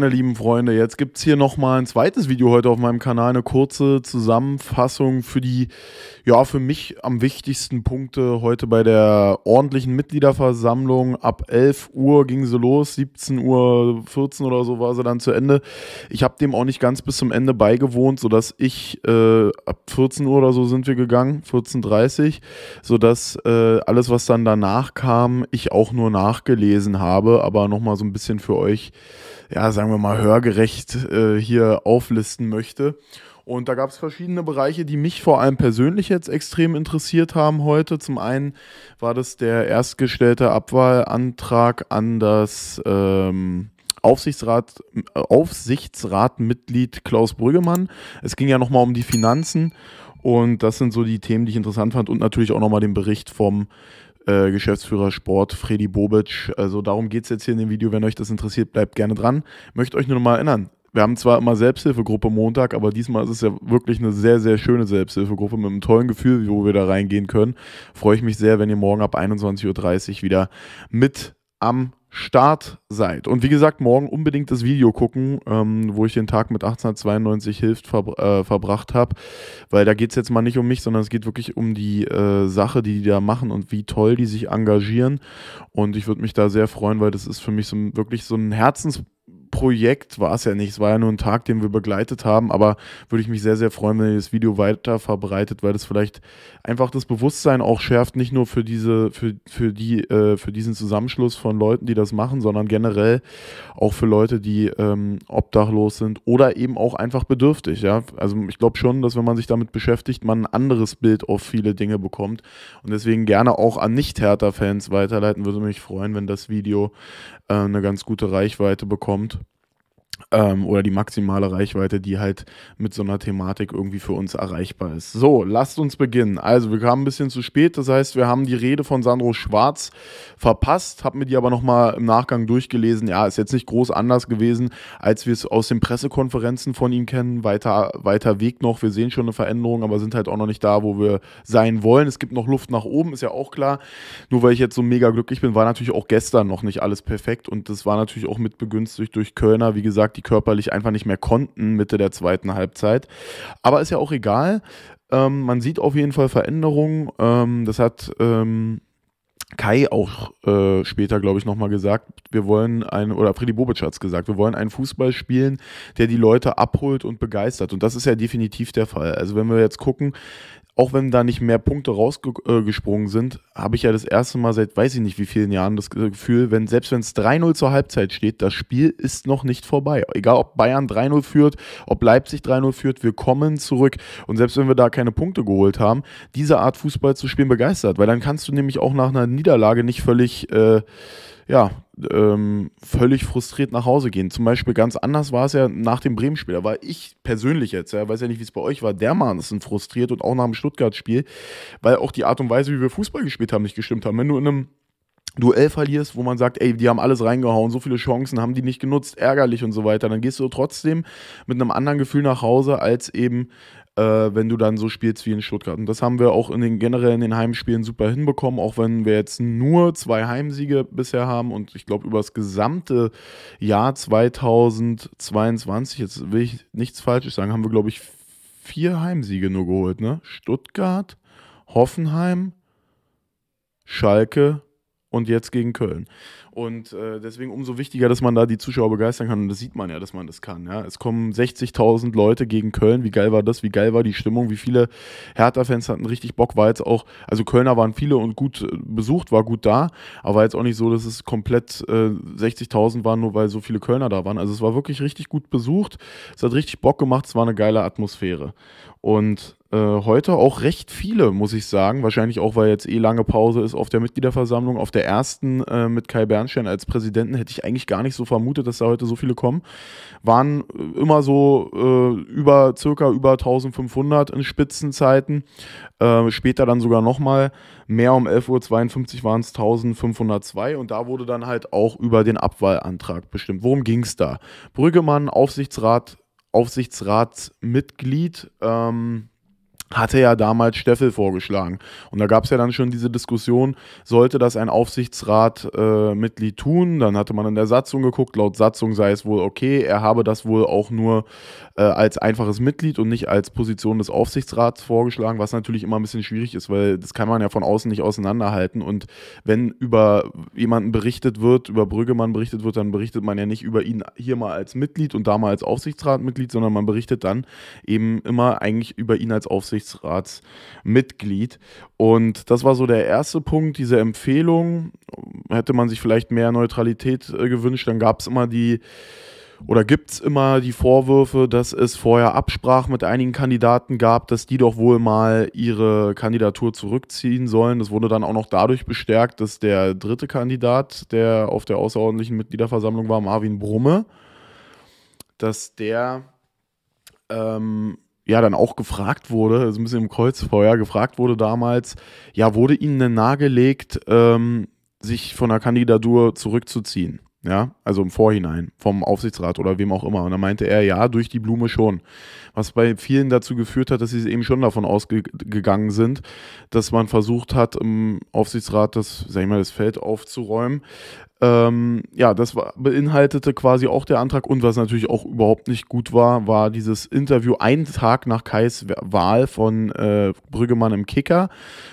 meine lieben Freunde, jetzt gibt es hier nochmal ein zweites Video heute auf meinem Kanal, eine kurze Zusammenfassung für die, ja, für mich am wichtigsten Punkte heute bei der ordentlichen Mitgliederversammlung. Ab 11 Uhr ging sie los, 17.14 Uhr oder so war sie dann zu Ende. Ich habe dem auch nicht ganz bis zum Ende beigewohnt, sodass ich, ab 14 Uhr oder so sind wir gegangen, 14.30 Uhr, sodass alles, was dann danach kam, ich auch nur nachgelesen habe, aber nochmal so ein bisschen für euch, ja, sagen wir mal, hörgerecht hier auflisten möchte. Und da gab es verschiedene Bereiche, die mich vor allem persönlich jetzt extrem interessiert haben heute. Zum einen war das der erstgestellte Abwahlantrag an das Aufsichtsratmitglied Klaus Brüggemann. Es ging ja nochmal um die Finanzen und das sind so die Themen, die ich interessant fand, und natürlich auch nochmal den Bericht vom Geschäftsführer Sport, Fredi Bobic. Also darum geht es jetzt hier in dem Video. Wenn euch das interessiert, bleibt gerne dran. Ich möchte euch nur noch mal erinnern, wir haben zwar immer Selbsthilfegruppe Montag, aber diesmal ist es ja wirklich eine sehr, sehr schöne Selbsthilfegruppe mit einem tollen Gefühl, wo wir da reingehen können. Freue ich mich sehr, wenn ihr morgen ab 21.30 Uhr wieder mit am Start seid. Und wie gesagt, morgen unbedingt das Video gucken, wo ich den Tag mit 1892 Hilft verbracht habe, weil da geht es jetzt mal nicht um mich, sondern es geht wirklich um die Sache, die da machen und wie toll die sich engagieren. Und ich würde mich da sehr freuen, weil das ist für mich so, wirklich so ein Herzensprojekt, war es ja nicht, es war ja nur ein Tag, den wir begleitet haben, aber würde ich mich sehr, sehr freuen, wenn ihr das Video weiter verbreitet, weil das vielleicht einfach das Bewusstsein auch schärft, nicht nur für diesen Zusammenschluss von Leuten, die das machen, sondern generell auch für Leute, die obdachlos sind oder eben auch einfach bedürftig. Ja? Also ich glaube schon, dass wenn man sich damit beschäftigt, man ein anderes Bild auf viele Dinge bekommt, und deswegen gerne auch an Nicht-Hertha-Fans weiterleiten. Würde mich freuen, wenn das Video eine ganz gute Reichweite bekommt. Oder die maximale Reichweite, die halt mit so einer Thematik irgendwie für uns erreichbar ist. So, lasst uns beginnen. Also, wir kamen ein bisschen zu spät, das heißt, wir haben die Rede von Sandro Schwarz verpasst, habe mir die aber nochmal im Nachgang durchgelesen. Ja, ist jetzt nicht groß anders gewesen, als wir es aus den Pressekonferenzen von ihm kennen. Weiter Weg noch, wir sehen schon eine Veränderung, aber sind halt auch noch nicht da, wo wir sein wollen. Es gibt noch Luft nach oben, ist ja auch klar. Nur weil ich jetzt so mega glücklich bin, war natürlich auch gestern noch nicht alles perfekt, und das war natürlich auch mit begünstigt durch Kölner, wie gesagt, die körperlich einfach nicht mehr konnten Mitte der zweiten Halbzeit. Aber ist ja auch egal. Man sieht auf jeden Fall Veränderungen. Das hat Kai auch später, glaube ich, nochmal gesagt, wir wollen oder Fredi Bobic hat es gesagt, wir wollen einen Fußball spielen, der die Leute abholt und begeistert. Und das ist ja definitiv der Fall. Also wenn wir jetzt gucken, auch wenn da nicht mehr Punkte rausgesprungen sind, habe ich ja das erste Mal seit weiß ich nicht wie vielen Jahren das Gefühl, wenn selbst wenn es 3-0 zur Halbzeit steht, das Spiel ist noch nicht vorbei. Egal ob Bayern 3-0 führt, ob Leipzig 3-0 führt, wir kommen zurück. Und selbst wenn wir da keine Punkte geholt haben, diese Art Fußball zu spielen begeistert. Weil dann kannst du nämlich auch nach einer Niederlage nicht völlig, völlig frustriert nach Hause gehen. Zum Beispiel ganz anders war es ja nach dem Bremen-Spiel. Da war ich persönlich jetzt, ja, weiß ja nicht, wie es bei euch war, dermaßen frustriert, und auch nach dem Stuttgart-Spiel, weil auch die Art und Weise, wie wir Fußball gespielt haben, nicht gestimmt haben. Wenn du in einem Duell verlierst, wo man sagt, ey, die haben alles reingehauen, so viele Chancen haben die nicht genutzt, ärgerlich und so weiter, dann gehst du trotzdem mit einem anderen Gefühl nach Hause, als eben wenn du dann so spielst wie in Stuttgart. Und das haben wir auch generell in den Heimspielen super hinbekommen, auch wenn wir jetzt nur 2 Heimsiege bisher haben, und ich glaube über das gesamte Jahr 2022, jetzt will ich nichts Falsches sagen, haben wir, glaube ich, 4 Heimsiege nur geholt, ne? Stuttgart, Hoffenheim, Schalke und jetzt gegen Köln. Und deswegen umso wichtiger, dass man da die Zuschauer begeistern kann. Und das sieht man ja, dass man das kann. Ja? Es kommen 60.000 Leute gegen Köln. Wie geil war das? Wie geil war die Stimmung? Wie viele Hertha-Fans hatten richtig Bock? War jetzt auch, also Kölner waren viele und gut besucht, war gut da. Aber war jetzt auch nicht so, dass es komplett 60.000 waren, nur weil so viele Kölner da waren. Also es war wirklich richtig gut besucht. Es hat richtig Bock gemacht. Es war eine geile Atmosphäre. Und heute auch recht viele, muss ich sagen, wahrscheinlich auch, weil jetzt eh lange Pause ist auf der Mitgliederversammlung, auf der ersten mit Kai Bernstein als Präsidenten, hätte ich eigentlich gar nicht so vermutet, dass da heute so viele kommen, waren immer so circa über 1500 in Spitzenzeiten, später dann sogar nochmal mehr, um 11.52 Uhr waren es 1502, und da wurde dann halt auch über den Abwahlantrag bestimmt. Worum ging es da? Brüggemann, Aufsichtsratsmitglied, hatte ja damals Steffel vorgeschlagen. Und da gab es ja dann schon diese Diskussion, sollte das ein Aufsichtsratmitglied tun? Dann hatte man in der Satzung geguckt, laut Satzung sei es wohl okay, er habe das wohl auch nur als einfaches Mitglied und nicht als Position des Aufsichtsrats vorgeschlagen, was natürlich immer ein bisschen schwierig ist, weil das kann man ja von außen nicht auseinanderhalten. Und wenn über jemanden berichtet wird, über Brüggemann berichtet wird, dann berichtet man ja nicht über ihn hier mal als Mitglied und da mal als Aufsichtsratmitglied, sondern man berichtet dann eben immer eigentlich über ihn als Aufsichtsratsmitglied. Und das war so der erste Punkt, diese Empfehlung. Hätte man sich vielleicht mehr Neutralität gewünscht, dann gab es immer die, oder gibt es immer die Vorwürfe, dass es vorher Absprachen mit einigen Kandidaten gab, dass die doch wohl mal ihre Kandidatur zurückziehen sollen. Das wurde dann auch noch dadurch bestärkt, dass der dritte Kandidat, der auf der außerordentlichen Mitgliederversammlung war, Marvin Brumme, dass der ja dann auch gefragt wurde, also ein bisschen im Kreuzfeuer, gefragt wurde damals, ja, wurde ihnen denn nahegelegt, sich von der Kandidatur zurückzuziehen? Ja, also im Vorhinein, vom Aufsichtsrat oder wem auch immer. Und da meinte er, ja, durch die Blume schon. Was bei vielen dazu geführt hat, dass sie eben schon davon ausgegangen sind, dass man versucht hat, im Aufsichtsrat das, sag ich mal, das Feld aufzuräumen. Ja, das beinhaltete quasi auch der Antrag. Und was natürlich auch überhaupt nicht gut war, war dieses Interview einen Tag nach Kais Wahl von Brüggemann im Kicker,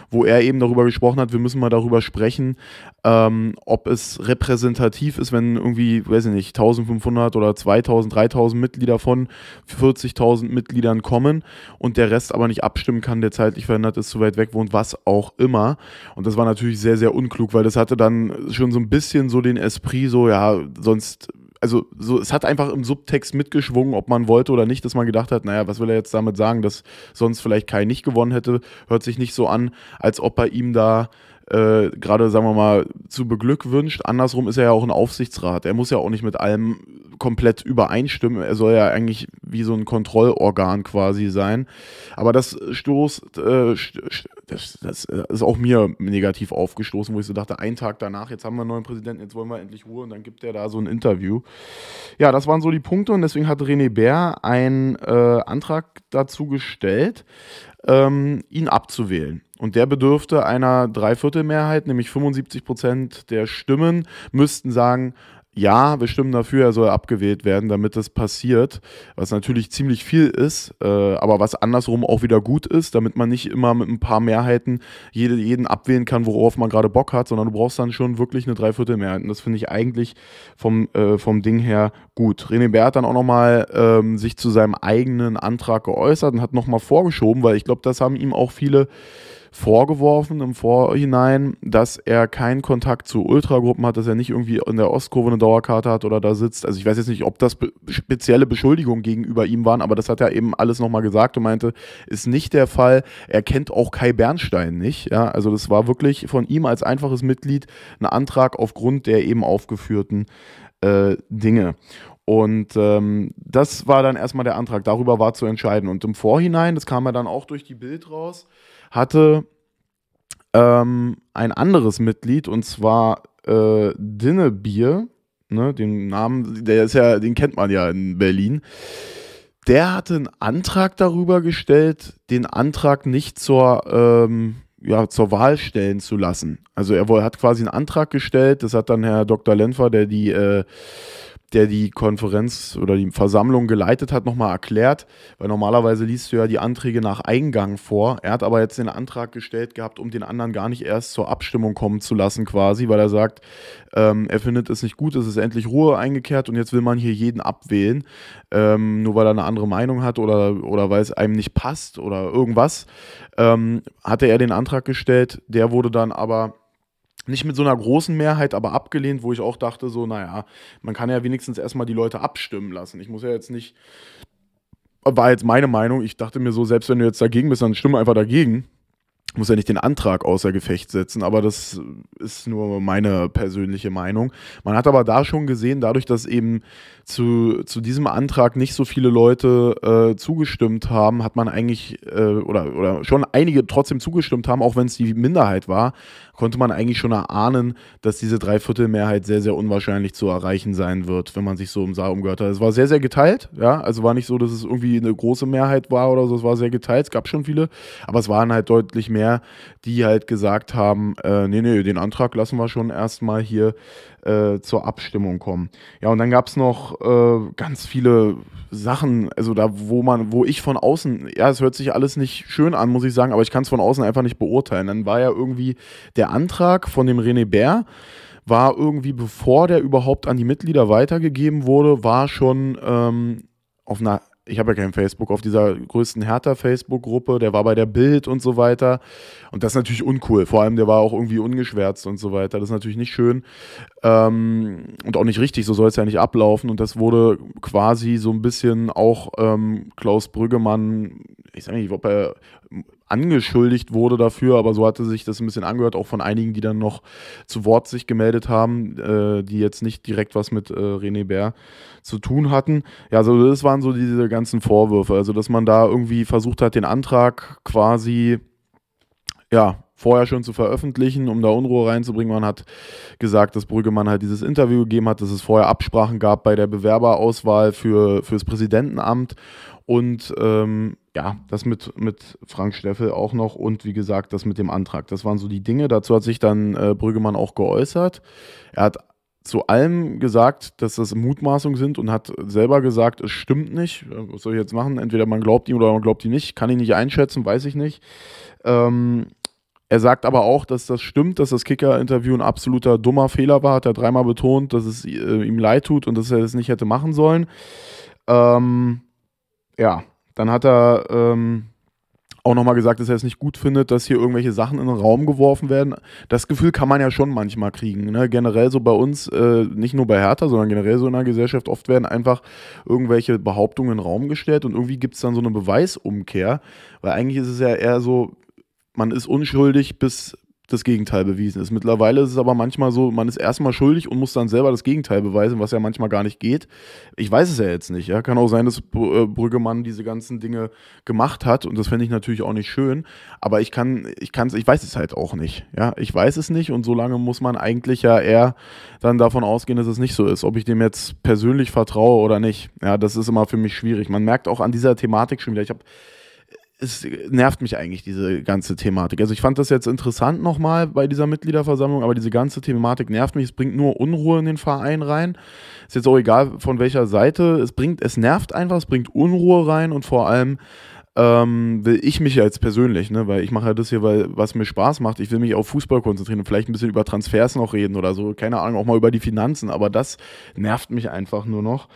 wo er eben darüber gesprochen hat, wir müssen mal darüber sprechen, ob es repräsentativ ist, wenn irgendwie, weiß ich nicht, 1500 oder 2000, 3000 Mitglieder von 40.000 Mitgliedern kommen und der Rest aber nicht abstimmen kann, der zeitlich verändert ist, zu weit weg wohnt, was auch immer. Und das war natürlich sehr, sehr unklug, weil das hatte dann schon so ein bisschen so den Esprit, so, ja, sonst, also so, es hat einfach im Subtext mitgeschwungen, ob man wollte oder nicht, dass man gedacht hat, naja, was will er jetzt damit sagen, dass sonst vielleicht Kai nicht gewonnen hätte, hört sich nicht so an, als ob bei ihm da gerade, sagen wir mal, zu beglückwünscht. Andersrum ist er ja auch ein Aufsichtsrat. Er muss ja auch nicht mit allem komplett übereinstimmen. Er soll ja eigentlich wie so ein Kontrollorgan quasi sein. Aber das stoßt, das ist auch mir negativ aufgestoßen, wo ich so dachte, einen Tag danach, jetzt haben wir einen neuen Präsidenten, jetzt wollen wir endlich Ruhe, und dann gibt der da so ein Interview. Ja, das waren so die Punkte, und deswegen hat René Bär einen Antrag dazu gestellt, ihn abzuwählen. Und der bedürfte einer Dreiviertelmehrheit, nämlich 75% der Stimmen müssten sagen, ja, wir stimmen dafür, er soll abgewählt werden, damit das passiert, was natürlich ziemlich viel ist, aber was andersrum auch wieder gut ist, damit man nicht immer mit ein paar Mehrheiten jeden abwählen kann, worauf man gerade Bock hat, sondern du brauchst dann schon wirklich eine Dreiviertelmehrheit. Und das finde ich eigentlich vom Ding her gut. René Bär hat dann auch nochmal sich zu seinem eigenen Antrag geäußert und hat nochmal vorgeschoben, weil ich glaube, das haben ihm auch viele vorgeworfen im Vorhinein, dass er keinen Kontakt zu Ultragruppen hat, dass er nicht irgendwie in der Ostkurve eine Dauerkarte hat oder da sitzt. Also ich weiß jetzt nicht, ob das spezielle Beschuldigungen gegenüber ihm waren, aber das hat er eben alles nochmal gesagt und meinte, ist nicht der Fall. Er kennt auch Kai Bernstein nicht. Ja? Also das war wirklich von ihm als einfaches Mitglied ein Antrag aufgrund der eben aufgeführten Dinge. Und das war dann erstmal der Antrag. Darüber war zu entscheiden. Und im Vorhinein, das kam ja dann auch durch die Bild raus, hatte ein anderes Mitglied, und zwar Dinnebier, ne, den Namen, der ist ja, den kennt man ja in Berlin, der hatte einen Antrag darüber gestellt, den Antrag nicht zur, ja, zur Wahl stellen zu lassen. Also er hat quasi einen Antrag gestellt, das hat dann Herr Dr. Lenfer, der die Konferenz oder die Versammlung geleitet hat, nochmal erklärt, weil normalerweise liest du ja die Anträge nach Eingang vor. Er hat aber jetzt den Antrag gestellt gehabt, um den anderen gar nicht erst zur Abstimmung kommen zu lassen quasi, weil er sagt, er findet es nicht gut, es ist endlich Ruhe eingekehrt und jetzt will man hier jeden abwählen, nur weil er eine andere Meinung hat oder weil es einem nicht passt oder irgendwas, hatte er den Antrag gestellt, der wurde dann aber nicht mit so einer großen Mehrheit, aber abgelehnt, wo ich auch dachte, so, naja, man kann ja wenigstens erstmal die Leute abstimmen lassen. Ich muss ja jetzt nicht, war jetzt meine Meinung, ich dachte mir so, selbst wenn du jetzt dagegen bist, dann stimme einfach dagegen. muss ja nicht den Antrag außer Gefecht setzen, aber das ist nur meine persönliche Meinung. Man hat aber da schon gesehen, dadurch, dass eben zu diesem Antrag nicht so viele Leute zugestimmt haben, hat man eigentlich, oder schon einige trotzdem zugestimmt haben, auch wenn es die Minderheit war, konnte man eigentlich schon erahnen, dass diese Dreiviertelmehrheit sehr, sehr unwahrscheinlich zu erreichen sein wird, wenn man sich so im Saal umgehört hat. Es war sehr, sehr geteilt, ja, also war nicht so, dass es irgendwie eine große Mehrheit war oder so, es war sehr geteilt, es gab schon viele, aber es waren halt deutlich mehr, die halt gesagt haben, nee, nee, den Antrag lassen wir schon erstmal hier zur Abstimmung kommen. Ja, und dann gab es noch ganz viele Sachen, also da, wo ich von außen, ja, es hört sich alles nicht schön an, muss ich sagen, aber ich kann es von außen einfach nicht beurteilen. Dann war ja irgendwie der Antrag von dem René Bär, war irgendwie, bevor der überhaupt an die Mitglieder weitergegeben wurde, war schon auf einer, ich habe ja kein Facebook, auf dieser größten Hertha-Facebook-Gruppe, der war bei der Bild und so weiter. Und das ist natürlich uncool. Vor allem, der war auch irgendwie ungeschwärzt und so weiter. Das ist natürlich nicht schön und auch nicht richtig. So soll es ja nicht ablaufen. Und das wurde quasi so ein bisschen auch Klaus Brüggemann, ich sage nicht, ob er angeschuldigt wurde dafür, aber so hatte sich das ein bisschen angehört, auch von einigen, die dann noch zu Wort sich gemeldet haben, die jetzt nicht direkt was mit René Bär zu tun hatten. Ja, also das waren so diese ganzen Vorwürfe, also dass man da irgendwie versucht hat, den Antrag quasi, ja, vorher schon zu veröffentlichen, um da Unruhe reinzubringen. Man hat gesagt, dass Brüggemann halt dieses Interview gegeben hat, dass es vorher Absprachen gab bei der Bewerberauswahl fürs Präsidentenamt und ja, das mit Frank Steffel auch noch und wie gesagt, das mit dem Antrag. Das waren so die Dinge. Dazu hat sich dann Brüggemann auch geäußert. Er hat zu allem gesagt, dass das Mutmaßungen sind und hat selber gesagt, es stimmt nicht. Was soll ich jetzt machen? Entweder man glaubt ihm oder man glaubt ihm nicht. Kann ich nicht einschätzen, weiß ich nicht. Er sagt aber auch, dass das stimmt, dass das Kicker-Interview ein absoluter dummer Fehler war. Hat er dreimal betont, dass es ihm leid tut und dass er das nicht hätte machen sollen. Ja, dann hat er auch nochmal gesagt, dass er es nicht gut findet, dass hier irgendwelche Sachen in den Raum geworfen werden. Das Gefühl kann man ja schon manchmal kriegen, ne? Generell so bei uns, nicht nur bei Hertha, sondern generell so in der Gesellschaft, oft werden einfach irgendwelche Behauptungen in den Raum gestellt und irgendwie gibt es dann so eine Beweisumkehr, weil eigentlich ist es ja eher so, man ist unschuldig, bis das Gegenteil bewiesen ist. Mittlerweile ist es aber manchmal so, man ist erstmal schuldig und muss dann selber das Gegenteil beweisen, was ja manchmal gar nicht geht. Ich weiß es ja jetzt nicht. Ja? Kann auch sein, dass Brüggemann diese ganzen Dinge gemacht hat und das fände ich natürlich auch nicht schön, aber ich weiß es halt auch nicht. Ja? Ich weiß es nicht und solange muss man eigentlich ja eher dann davon ausgehen, dass es nicht so ist. Ob ich dem jetzt persönlich vertraue oder nicht, ja, das ist immer für mich schwierig. Man merkt auch an dieser Thematik schon wieder, es nervt mich eigentlich, diese ganze Thematik. Also ich fand das jetzt interessant nochmal bei dieser Mitgliederversammlung, aber diese ganze Thematik nervt mich. Es bringt nur Unruhe in den Verein rein. Ist jetzt auch egal, von welcher Seite. Es nervt einfach, es bringt Unruhe rein und vor allem will ich mich ja jetzt persönlich, ne, weil ich mache ja das hier, weil was mir Spaß macht. Ich will mich auf Fußball konzentrieren und vielleicht ein bisschen über Transfers noch reden oder so. Keine Ahnung, auch mal über die Finanzen, aber das nervt mich einfach nur noch.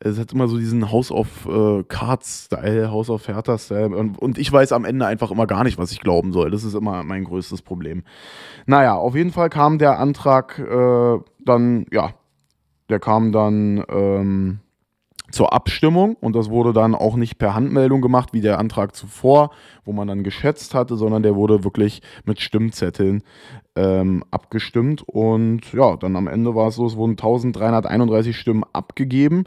Es hat immer so diesen House of Cards-Style, House of Hertha-Style. Und ich weiß am Ende einfach immer gar nicht, was ich glauben soll. Das ist immer mein größtes Problem. Naja, auf jeden Fall kam der Antrag dann, ja, der kam dann zur Abstimmung und das wurde dann auch nicht per Handmeldung gemacht, wie der Antrag zuvor, wo man dann geschätzt hatte, sondern der wurde wirklich mit Stimmzetteln abgestimmt und ja, dann am Ende war es so, es wurden 1331 Stimmen abgegeben,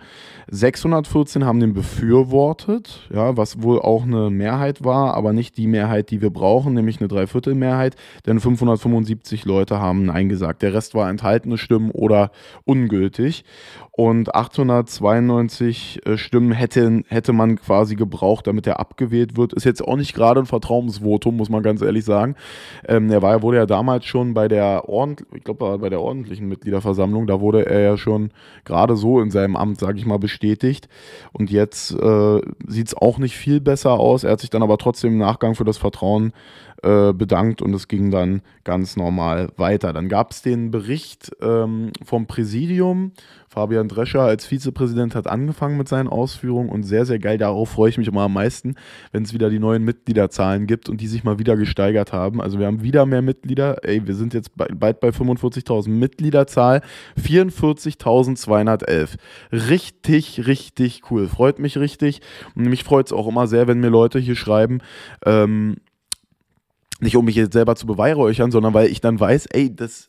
614 haben den befürwortet, ja, was wohl auch eine Mehrheit war, aber nicht die Mehrheit, die wir brauchen, nämlich eine Dreiviertelmehrheit, denn 575 Leute haben Nein gesagt, der Rest war enthaltene Stimmen oder ungültig und 892 Stimmen hätte man quasi gebraucht, damit er abgewählt wird, ist jetzt auch nicht gerade ein Vertrauensvotum, muss man ganz ehrlich sagen, er wurde ja damals schon bei der ordentlichen Mitgliederversammlung, da wurde er ja schon gerade so in seinem Amt, sage ich mal, bestätigt und jetzt sieht es auch nicht viel besser aus, er hat sich dann aber trotzdem im Nachgang für das Vertrauen bedankt und es ging dann ganz normal weiter. Dann gab es den Bericht vom Präsidium, Fabian Drescher als Vizepräsident hat angefangen mit seinen Ausführungen und sehr, sehr geil, darauf freue ich mich immer am meisten, wenn es wieder die neuen Mitgliederzahlen gibt und die sich mal wieder gesteigert haben. Also wir haben wieder mehr Mitglieder, ey, wir sind jetzt bald bei 45.000 Mitgliederzahl, 44.211. Richtig, richtig cool, freut mich richtig und mich freut es auch immer sehr, wenn mir Leute hier schreiben, Nicht um mich jetzt selber zu beweihräuchern, sondern weil ich dann weiß, ey, das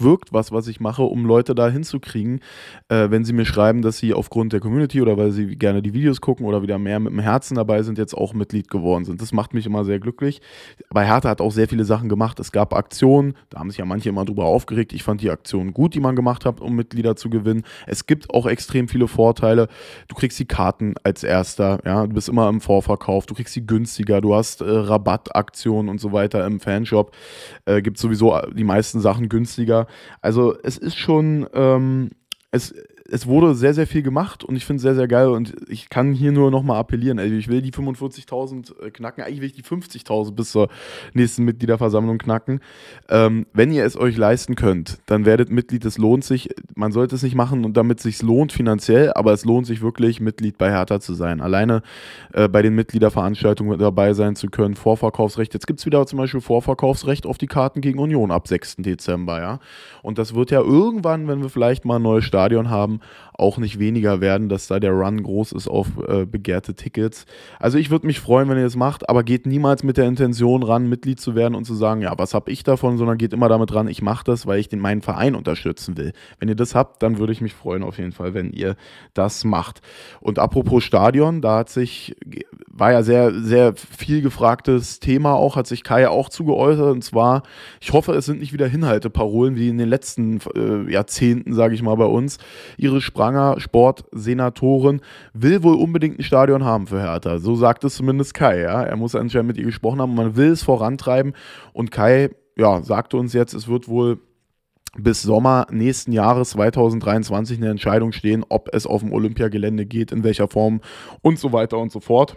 wirkt was ich mache, um Leute da hinzukriegen, wenn sie mir schreiben, dass sie aufgrund der Community oder weil sie gerne die Videos gucken oder wieder mehr mit dem Herzen dabei sind, jetzt auch Mitglied geworden sind. Das macht mich immer sehr glücklich. Aber Hertha hat auch sehr viele Sachen gemacht. Es gab Aktionen, da haben sich ja manche immer drüber aufgeregt. Ich fand die Aktionen gut, die man gemacht hat, um Mitglieder zu gewinnen. Es gibt auch extrem viele Vorteile. Du kriegst die Karten als Erster, ja? Du bist immer im Vorverkauf, du kriegst sie günstiger, du hast Rabattaktionen und so weiter im Fanshop. Gibt sowieso die meisten Sachen günstiger. Also es ist schon, es wurde sehr, sehr viel gemacht und ich finde es sehr, sehr geil und ich kann hier nur nochmal appellieren, also ich will die 45.000 knacken, eigentlich will ich die 50.000 bis zur nächsten Mitgliederversammlung knacken. Wenn ihr es euch leisten könnt, dann werdet Mitglied, es lohnt sich, man sollte es nicht machen und damit es sich lohnt finanziell, aber es lohnt sich wirklich, Mitglied bei Hertha zu sein, alleine bei den Mitgliederveranstaltungen mit dabei sein zu können, Vorverkaufsrecht, jetzt gibt es wieder zum Beispiel Vorverkaufsrecht auf die Karten gegen Union ab 6. Dezember, ja, und das wird ja irgendwann, wenn wir vielleicht mal ein neues Stadion haben, auch nicht weniger werden, dass da der Run groß ist auf begehrte Tickets. Also ich würde mich freuen, wenn ihr das macht, aber geht niemals mit der Intention ran, Mitglied zu werden und zu sagen, ja, was habe ich davon, sondern geht immer damit ran, ich mache das, weil ich meinen Verein unterstützen will. Wenn ihr das habt, dann würde ich mich freuen auf jeden Fall, wenn ihr das macht. Und apropos Stadion, da war ja sehr, sehr viel gefragtes Thema auch, hat sich Kai auch zugeäußert und zwar, ich hoffe, es sind nicht wieder Hinhalteparolen wie in den letzten Jahrzehnten, sage ich mal, bei uns. Iris Spranger, Sportsenatorin, will wohl unbedingt ein Stadion haben für Hertha. So sagt es zumindest Kai. Ja? Er muss anscheinend mit ihr gesprochen haben. Man will es vorantreiben. Und Kai, ja, sagte uns jetzt, es wird wohl bis Sommer nächsten Jahres 2023 eine Entscheidung stehen, ob es auf dem Olympiagelände geht, in welcher Form und so weiter und so fort.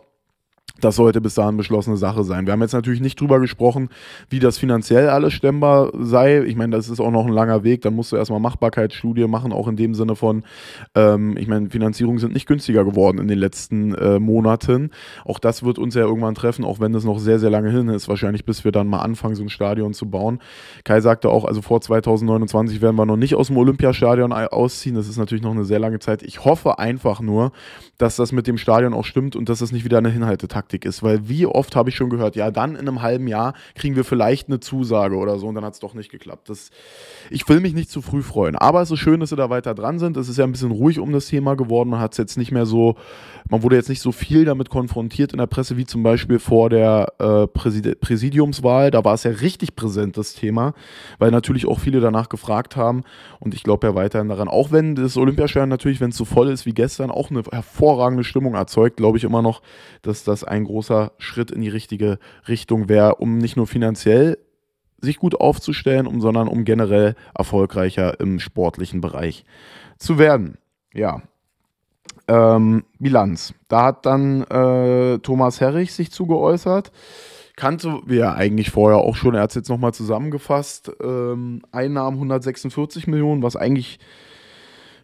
Das sollte bis dahin beschlossene Sache sein. Wir haben jetzt natürlich nicht drüber gesprochen, wie das finanziell alles stemmbar sei. Ich meine, das ist auch noch ein langer Weg. Dann musst du erstmal Machbarkeitsstudie machen, auch in dem Sinne von, ich meine, Finanzierungen sind nicht günstiger geworden in den letzten Monaten. Auch das wird uns ja irgendwann treffen, auch wenn das noch sehr, sehr lange hin ist, wahrscheinlich bis wir dann mal anfangen, so ein Stadion zu bauen. Kai sagte auch, also vor 2029 werden wir noch nicht aus dem Olympiastadion ausziehen. Das ist natürlich noch eine sehr lange Zeit. Ich hoffe einfach nur, dass das mit dem Stadion auch stimmt und dass das nicht wieder eine Hinhaltetaktik ist, weil wie oft habe ich schon gehört, ja, dann in einem halben Jahr kriegen wir vielleicht eine Zusage oder so und dann hat es doch nicht geklappt. Ich will mich nicht zu früh freuen, aber es ist schön, dass sie da weiter dran sind. Es ist ja ein bisschen ruhig um das Thema geworden. Man wurde jetzt nicht so viel damit konfrontiert in der Presse wie zum Beispiel vor der Präsidiumswahl. Da war es ja richtig präsent, das Thema, weil natürlich auch viele danach gefragt haben und ich glaube ja weiterhin daran, auch wenn das Olympiastadion natürlich, wenn es so voll ist wie gestern, auch eine hervorragende Stimmung erzeugt, glaube ich immer noch, dass das ein großer Schritt in die richtige Richtung wäre, um nicht nur finanziell sich gut aufzustellen, sondern um generell erfolgreicher im sportlichen Bereich zu werden. Ja, Bilanz. Da hat dann Thomas Herrich sich zugeäußert. Kannte wir ja eigentlich vorher auch schon, er hat es jetzt nochmal zusammengefasst. Einnahmen 146 Millionen, was eigentlich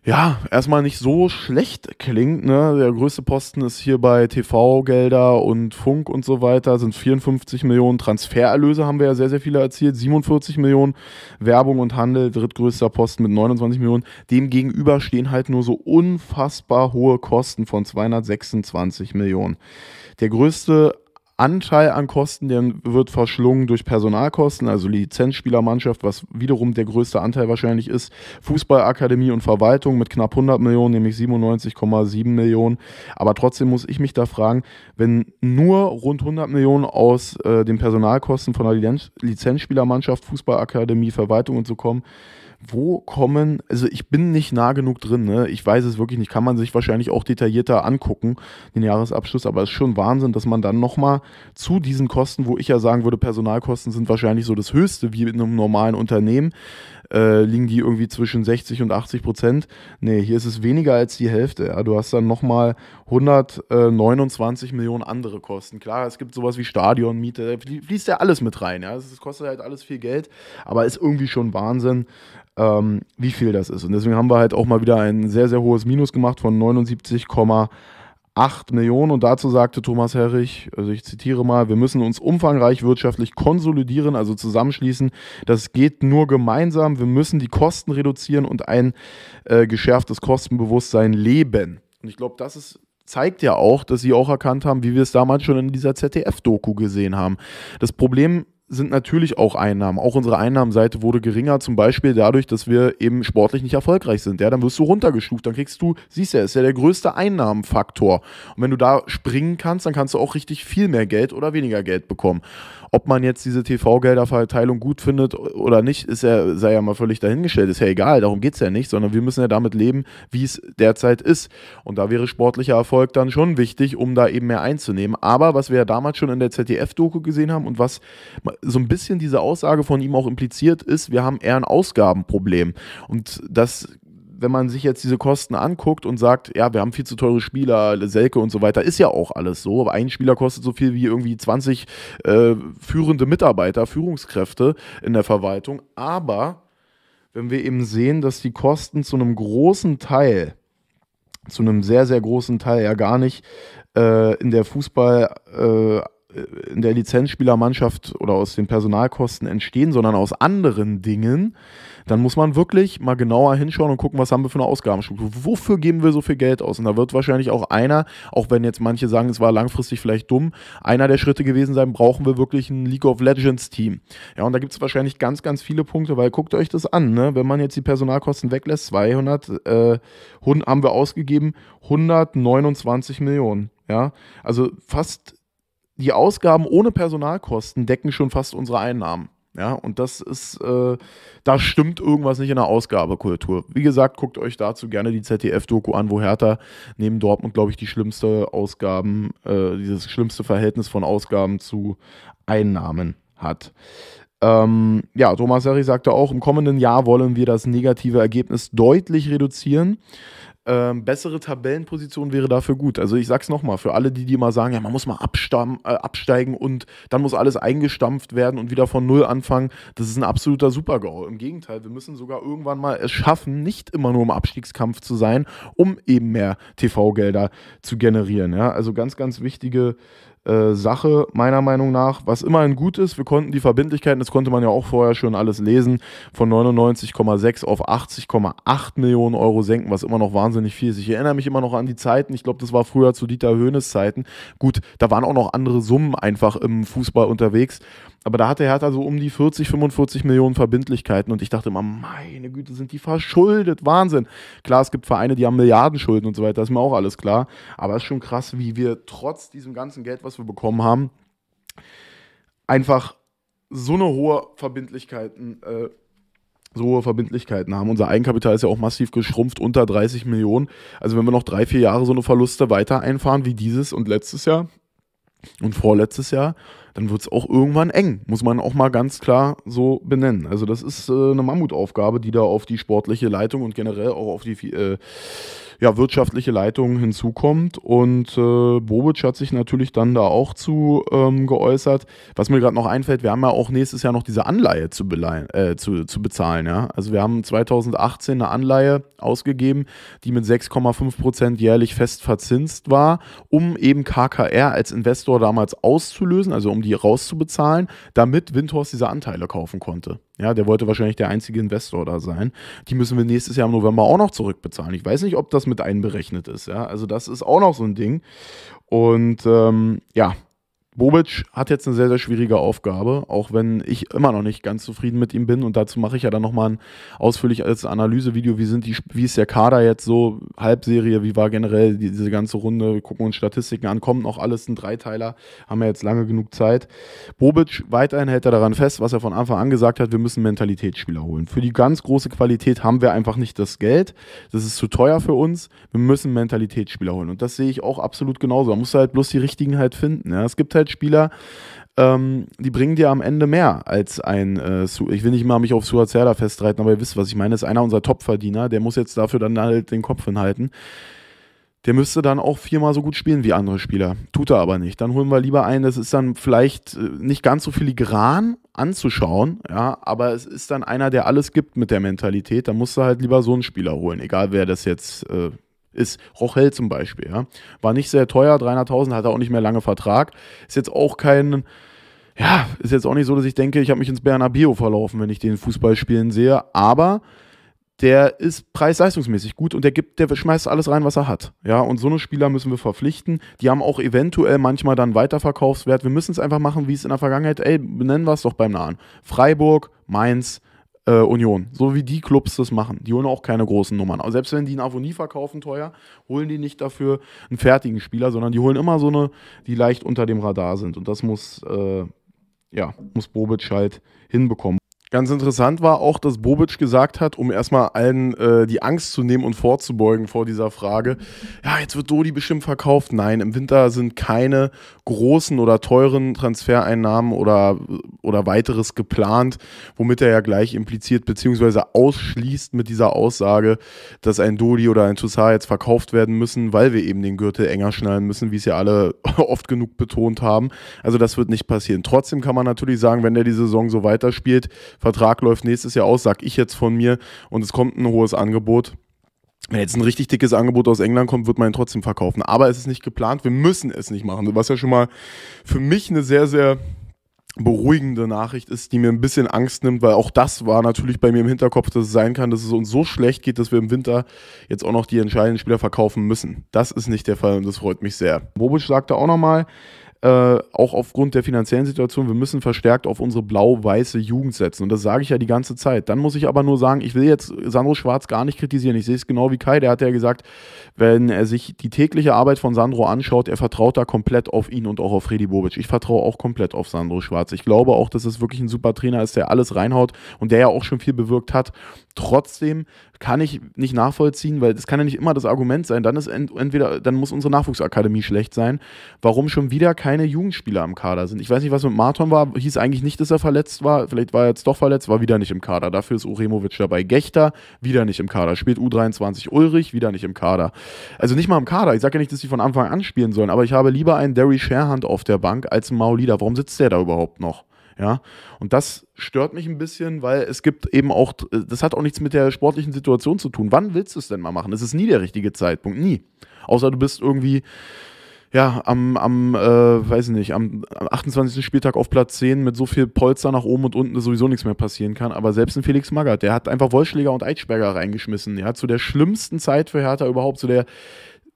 ja erstmal nicht so schlecht klingt, ne? Der größte Posten ist hier bei TV-Gelder und Funk und so weiter, sind 54 Millionen. Transfererlöse haben wir ja sehr, sehr viele erzielt, 47 Millionen. Werbung und Handel, drittgrößter Posten mit 29 Millionen. Dem gegenüber stehen halt nur so unfassbar hohe Kosten von 226 Millionen. Der größte Anteil an Kosten, der wird verschlungen durch Personalkosten, also Lizenzspielermannschaft, was wiederum der größte Anteil wahrscheinlich ist, Fußballakademie und Verwaltung mit knapp 100 Millionen, nämlich 97,7 Millionen. Aber trotzdem muss ich mich da fragen, wenn nur rund 100 Millionen aus den Personalkosten von der Lizenzspielermannschaft, Fußballakademie, Verwaltung und so kommen, also ich bin nicht nah genug drin, ne? Ich weiß es wirklich nicht, kann man sich wahrscheinlich auch detaillierter angucken, den Jahresabschluss, aber es ist schon Wahnsinn, dass man dann nochmal zu diesen Kosten, wo ich ja sagen würde, Personalkosten sind wahrscheinlich so das Höchste wie in einem normalen Unternehmen, liegen die irgendwie zwischen 60 und 80%. Nee, hier ist es weniger als die Hälfte. Ja? Du hast dann nochmal 129 Millionen andere Kosten. Klar, es gibt sowas wie Stadionmiete, da fließt ja alles mit rein. Ja? Das kostet halt alles viel Geld, aber ist irgendwie schon Wahnsinn, wie viel das ist. Und deswegen haben wir halt auch mal wieder ein sehr, sehr hohes Minus gemacht von 79,8 Millionen. Und dazu sagte Thomas Herrich, also ich zitiere mal, wir müssen uns umfangreich wirtschaftlich konsolidieren, also zusammenschließen. Das geht nur gemeinsam. Wir müssen die Kosten reduzieren und ein geschärftes Kostenbewusstsein leben. Und ich glaube, das zeigt ja auch, dass sie auch erkannt haben, wie wir es damals schon in dieser ZDF-Doku gesehen haben. Das Problem sind natürlich auch Einnahmen. Auch unsere Einnahmenseite wurde geringer, zum Beispiel dadurch, dass wir eben sportlich nicht erfolgreich sind. Ja, dann wirst du runtergestuft, dann kriegst du, siehst ja, ist ja der größte Einnahmenfaktor. Und wenn du da springen kannst, dann kannst du auch richtig viel mehr Geld oder weniger Geld bekommen. Ob man jetzt diese TV-Gelderverteilung gut findet oder nicht, ist ja, sei ja mal völlig dahingestellt, ist ja egal, darum geht es ja nicht, sondern wir müssen ja damit leben, wie es derzeit ist. Und da wäre sportlicher Erfolg dann schon wichtig, um da eben mehr einzunehmen. Aber was wir ja damals schon in der ZDF-Doku gesehen haben und was so ein bisschen diese Aussage von ihm auch impliziert ist, wir haben eher ein Ausgabenproblem. Und das, wenn man sich jetzt diese Kosten anguckt und sagt, ja, wir haben viel zu teure Spieler, Selke und so weiter, ist ja auch alles so, aber ein Spieler kostet so viel wie irgendwie 20 führende Mitarbeiter, Führungskräfte in der Verwaltung. Aber wenn wir eben sehen, dass die Kosten zu einem großen Teil, zu einem sehr, sehr großen Teil ja gar nicht in der Lizenzspielermannschaft oder aus den Personalkosten entstehen, sondern aus anderen Dingen, dann muss man wirklich mal genauer hinschauen und gucken, was haben wir für eine Ausgabenstruktur. Wofür geben wir so viel Geld aus? Und da wird wahrscheinlich auch einer, auch wenn jetzt manche sagen, es war langfristig vielleicht dumm, einer der Schritte gewesen sein, brauchen wir wirklich ein League of Legends Team. Ja, und da gibt es wahrscheinlich ganz, ganz viele Punkte, weil guckt euch das an, ne? Wenn man jetzt die Personalkosten weglässt, 200 haben wir ausgegeben, 129 Millionen. Ja, also fast die Ausgaben ohne Personalkosten decken schon fast unsere Einnahmen. Ja, und das ist, da stimmt irgendwas nicht in der Ausgabekultur. Wie gesagt, guckt euch dazu gerne die ZDF-Doku an, wo Hertha neben Dortmund, glaube ich, die schlimmste Ausgaben, dieses schlimmste Verhältnis von Ausgaben zu Einnahmen hat. Ja, Thomas Herrich sagte auch, im kommenden Jahr wollen wir das negative Ergebnis deutlich reduzieren. Bessere Tabellenposition wäre dafür gut. Also ich sag's nochmal, für alle, die immer sagen, ja, man muss mal absteigen und dann muss alles eingestampft werden und wieder von Null anfangen, das ist ein absoluter Super-GAU. Im Gegenteil, wir müssen sogar irgendwann mal es schaffen, nicht immer nur im Abstiegskampf zu sein, um eben mehr TV-Gelder zu generieren. Ja? Also ganz, ganz wichtige Sache, meiner Meinung nach, was immerhin gut ist, wir konnten die Verbindlichkeiten, das konnte man ja auch vorher schon alles lesen, von 99,6 auf 80,8 Millionen Euro senken, was immer noch wahnsinnig viel ist. Ich erinnere mich immer noch an die Zeiten, ich glaube, das war früher zu Dieter Hoeneß Zeiten. Gut, da waren auch noch andere Summen einfach im Fußball unterwegs, aber da hatte Hertha so um die 40, 45 Millionen Verbindlichkeiten und ich dachte immer, meine Güte, sind die verschuldet, Wahnsinn. Klar, es gibt Vereine, die haben Milliardenschulden und so weiter, ist mir auch alles klar, aber es ist schon krass, wie wir trotz diesem ganzen Geld, was wir bekommen haben, einfach so eine hohe Verbindlichkeiten haben. Unser Eigenkapital ist ja auch massiv geschrumpft, unter 30 Millionen. Also wenn wir noch 3, 4 Jahre so eine Verluste weiter einfahren wie dieses und letztes Jahr und vorletztes Jahr, dann wird es auch irgendwann eng. Muss man auch mal ganz klar so benennen. Also das ist eine Mammutaufgabe, die da auf die sportliche Leitung und generell auch auf die wirtschaftliche Leitung hinzukommt. Und Bobic hat sich natürlich dann da auch zu geäußert. Was mir gerade noch einfällt, wir haben ja auch nächstes Jahr noch diese Anleihe zu bezahlen. Ja? Also wir haben 2018 eine Anleihe ausgegeben, die mit 6,5% jährlich fest verzinst war, um eben KKR als Investor damals auszulösen, also um die rauszubezahlen, damit Windhorst diese Anteile kaufen konnte. Ja, der wollte wahrscheinlich der einzige Investor da sein. Die müssen wir nächstes Jahr im November auch noch zurückbezahlen. Ich weiß nicht, ob das mit einberechnet ist. Ja, also das ist auch noch so ein Ding. Und ja, Bobic hat jetzt eine sehr, sehr schwierige Aufgabe, auch wenn ich immer noch nicht ganz zufrieden mit ihm bin. Und dazu mache ich ja dann nochmal ein ausführliches Analysevideo. Wie ist der Kader jetzt so? Halbserie, wie war generell diese ganze Runde? Wir gucken uns Statistiken an, kommt noch alles, ein Dreiteiler, haben wir jetzt lange genug Zeit. Bobic, weiterhin hält er daran fest, was er von Anfang an gesagt hat, wir müssen Mentalitätsspieler holen. Für die ganz große Qualität haben wir einfach nicht das Geld. Das ist zu teuer für uns. Wir müssen Mentalitätsspieler holen. Und das sehe ich auch absolut genauso. Man muss halt bloß die richtigen halt finden. Ja. Es gibt halt Spieler, die bringen dir am Ende mehr als ein, ich will nicht mal mich auf Suat Serdar festreiten, aber ihr wisst, was ich meine, ist einer unserer Topverdiener, der muss jetzt dafür dann halt den Kopf hinhalten. Der müsste dann auch 4-mal so gut spielen wie andere Spieler. Tut er aber nicht. Dann holen wir lieber einen, das ist dann vielleicht nicht ganz so filigran anzuschauen, ja, aber es ist dann einer, der alles gibt mit der Mentalität. Dann musst du halt lieber so einen Spieler holen, egal wer das jetzt ist. Rochel zum Beispiel, ja. War nicht sehr teuer, 300.000, hat er auch nicht mehr lange Vertrag. Ist jetzt auch kein, ja, ist jetzt auch nicht so, dass ich denke, ich habe mich ins Bernabéu verlaufen, wenn ich den Fußballspielen sehe, aber der ist preis-leistungsmäßig gut und der schmeißt alles rein, was er hat. Ja, und so eine Spieler müssen wir verpflichten. Die haben auch eventuell manchmal dann Weiterverkaufswert. Wir müssen es einfach machen, wie es in der Vergangenheit, ey, nennen wir es doch beim Namen. Freiburg, Mainz, Union. So wie die Clubs das machen. Die holen auch keine großen Nummern. Aber selbst wenn die einen Avoni verkaufen teuer, holen die nicht dafür einen fertigen Spieler, sondern die holen immer so eine, die leicht unter dem Radar sind. Und das muss, ja, muss Bobic halt hinbekommen. Ganz interessant war auch, dass Bobic gesagt hat, um erstmal allen die Angst zu nehmen und vorzubeugen vor dieser Frage, ja, jetzt wird Dodi bestimmt verkauft. Nein, im Winter sind keine großen oder teuren Transfereinnahmen oder weiteres geplant, womit er ja gleich impliziert beziehungsweise ausschließt mit dieser Aussage, dass ein Dodi oder ein Toussaint jetzt verkauft werden müssen, weil wir eben den Gürtel enger schnallen müssen, wie es ja alle oft genug betont haben. Also das wird nicht passieren. Trotzdem kann man natürlich sagen, wenn der die Saison so weiterspielt, Vertrag läuft nächstes Jahr aus, sag ich jetzt von mir, und es kommt ein hohes Angebot. Wenn jetzt ein richtig dickes Angebot aus England kommt, wird man ihn trotzdem verkaufen. Aber es ist nicht geplant, wir müssen es nicht machen. Was ja schon mal für mich eine sehr, sehr beruhigende Nachricht ist, die mir ein bisschen Angst nimmt, weil auch das war natürlich bei mir im Hinterkopf, dass es sein kann, dass es uns so schlecht geht, dass wir im Winter jetzt auch noch die entscheidenden Spieler verkaufen müssen. Das ist nicht der Fall und das freut mich sehr. Bobic sagte auch nochmal, auch aufgrund der finanziellen Situation, wir müssen verstärkt auf unsere blau-weiße Jugend setzen. Und das sage ich ja die ganze Zeit. Dann muss ich aber nur sagen, ich will jetzt Sandro Schwarz gar nicht kritisieren. Ich sehe es genau wie Kai, der hat ja gesagt, wenn er sich die tägliche Arbeit von Sandro anschaut, er vertraut da komplett auf ihn und auch auf Fredi Bobic. Ich vertraue auch komplett auf Sandro Schwarz. Ich glaube auch, dass es wirklich ein super Trainer ist, der alles reinhaut und der ja auch schon viel bewirkt hat. Trotzdem kann ich nicht nachvollziehen, weil das kann ja nicht immer das Argument sein, dann ist dann muss unsere Nachwuchsakademie schlecht sein, warum schon wieder keine Jugendspieler im Kader sind. Ich weiß nicht, was mit Marton war, hieß eigentlich nicht, dass er verletzt war, vielleicht war er jetzt doch verletzt, war wieder nicht im Kader, dafür ist Uremovic dabei, Gechter, wieder nicht im Kader, spielt U23 Ulrich, wieder nicht im Kader. Also nicht mal im Kader, ich sage ja nicht, dass die von Anfang an spielen sollen, aber ich habe lieber einen Derry Sherhand auf der Bank als einen Maulida, warum sitzt der da überhaupt noch? Ja, und das stört mich ein bisschen, weil es gibt eben auch, das hat auch nichts mit der sportlichen Situation zu tun. Wann willst du es denn mal machen? Es ist nie der richtige Zeitpunkt, nie. Außer du bist irgendwie, ja, weiß nicht, am 28. Spieltag auf Platz 10 mit so viel Polster nach oben und unten, dass sowieso nichts mehr passieren kann. Aber selbst ein Felix Magath, der hat einfach Wollschläger und Eitschberger reingeschmissen. Ja, zu der schlimmsten Zeit für Hertha überhaupt,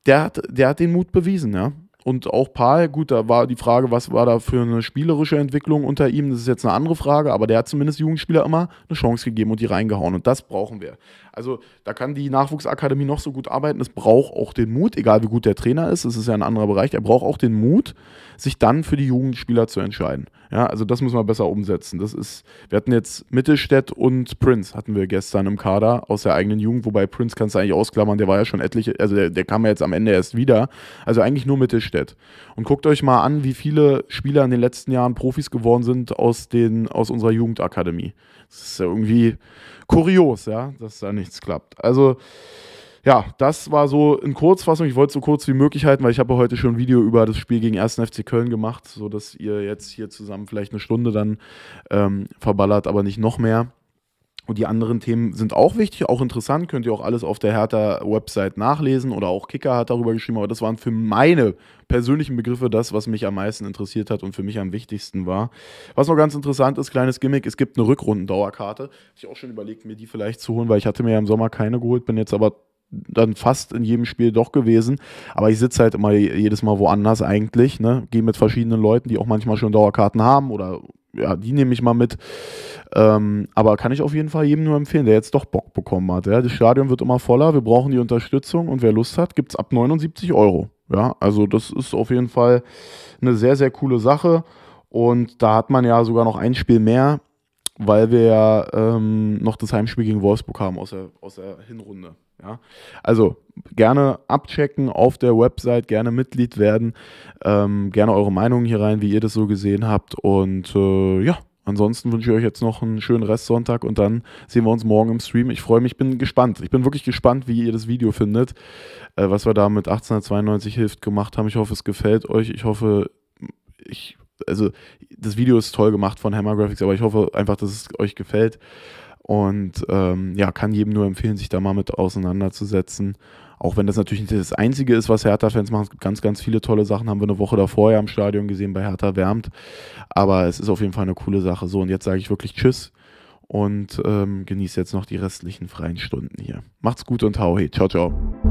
der hat den Mut bewiesen, ja. Und auch Paul, gut, da war die Frage, was war da für eine spielerische Entwicklung unter ihm, das ist jetzt eine andere Frage, aber der hat zumindest Jugendspieler immer eine Chance gegeben und die reingehauen und das brauchen wir. Also da kann die Nachwuchsakademie noch so gut arbeiten, es braucht auch den Mut, egal wie gut der Trainer ist, es ist ja ein anderer Bereich, er braucht auch den Mut, sich dann für die Jugendspieler zu entscheiden. Ja, also das müssen wir besser umsetzen. Das ist, wir hatten jetzt Mittelstädt und Prinz, hatten wir gestern im Kader aus der eigenen Jugend, wobei Prinz kannst du eigentlich ausklammern, der war ja schon etliche, also der kam ja jetzt am Ende erst wieder, also eigentlich nur Mittelstädt. Und guckt euch mal an, wie viele Spieler in den letzten Jahren Profis geworden sind aus unserer Jugendakademie. Das ist ja irgendwie kurios, ja, dass da nichts klappt. Also ja, das war so in Kurzfassung. Ich wollte es so kurz wie möglich halten, weil ich habe ja heute schon ein Video über das Spiel gegen 1. FC Köln gemacht, sodass ihr jetzt hier zusammen vielleicht eine Stunde dann verballert, aber nicht noch mehr. Und die anderen Themen sind auch wichtig, auch interessant, könnt ihr auch alles auf der Hertha-Website nachlesen oder auch Kicker hat darüber geschrieben, aber das waren für meine persönlichen Begriffe das, was mich am meisten interessiert hat und für mich am wichtigsten war. Was noch ganz interessant ist, kleines Gimmick, es gibt eine Rückrundendauerkarte, habe ich auch schon überlegt, mir die vielleicht zu holen, weil ich hatte mir ja im Sommer keine geholt, bin jetzt aber dann fast in jedem Spiel doch gewesen, aber ich sitze halt immer jedes Mal woanders eigentlich, ne? Gehe mit verschiedenen Leuten, die auch manchmal schon Dauerkarten haben oder ja, die nehme ich mal mit, aber kann ich auf jeden Fall jedem nur empfehlen, der jetzt doch Bock bekommen hat, ja? Das Stadion wird immer voller, wir brauchen die Unterstützung und wer Lust hat, gibt es ab 79 €, ja, also das ist auf jeden Fall eine sehr, sehr coole Sache und da hat man ja sogar noch ein Spiel mehr, weil wir ja noch das Heimspiel gegen Wolfsburg haben aus der Hinrunde. Ja, also gerne abchecken auf der Website, gerne Mitglied werden, gerne eure Meinungen hier rein, wie ihr das so gesehen habt und ja, ansonsten wünsche ich euch jetzt noch einen schönen Restsonntag und dann sehen wir uns morgen im Stream. Ich freue mich, bin gespannt, ich bin wirklich gespannt, wie ihr das Video findet, was wir da mit 1892 Hilft gemacht haben. Ich hoffe, es gefällt euch, ich hoffe, also das Video ist toll gemacht von Hammer Graphics, aber ich hoffe einfach, dass es euch gefällt. Und ja, kann jedem nur empfehlen, sich da mal mit auseinanderzusetzen. Auch wenn das natürlich nicht das Einzige ist, was Hertha-Fans machen. Es gibt ganz, ganz viele tolle Sachen. Haben wir eine Woche davor ja im Stadion gesehen bei Hertha-Wärmt. Aber es ist auf jeden Fall eine coole Sache. So, und jetzt sage ich wirklich Tschüss und genießt jetzt noch die restlichen freien Stunden hier. Macht's gut und hau he. Ciao, ciao.